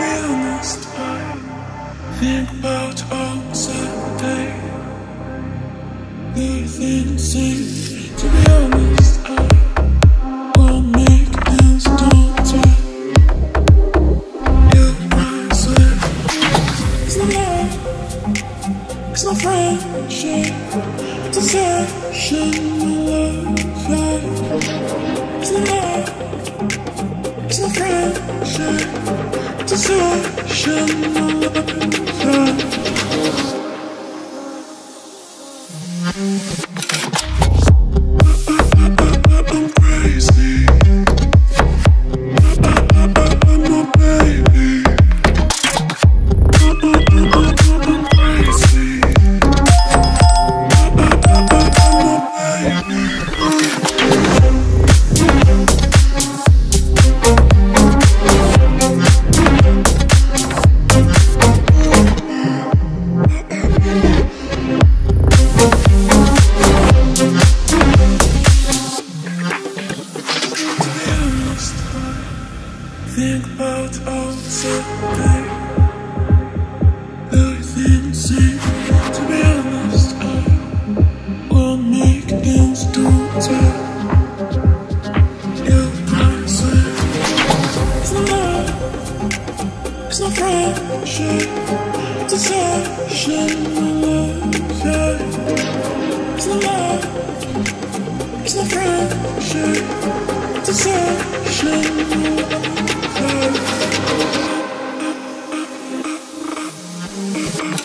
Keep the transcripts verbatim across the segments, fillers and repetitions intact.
real next time. Think about all the day. Nothing seems to be honest. I won't make this daughter. You're myself. It's not love. It's not friendship. It's a session. It's not love, it's not friendship, it's a session of love. I'm crazy. Think about all the day. Nothing seems to be honest. I won't make things to tell. You're myself. It's not love. It's not friendship. It's a session of love. It's not love. It's not friendship. It's a session of love.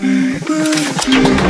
Baby, baby.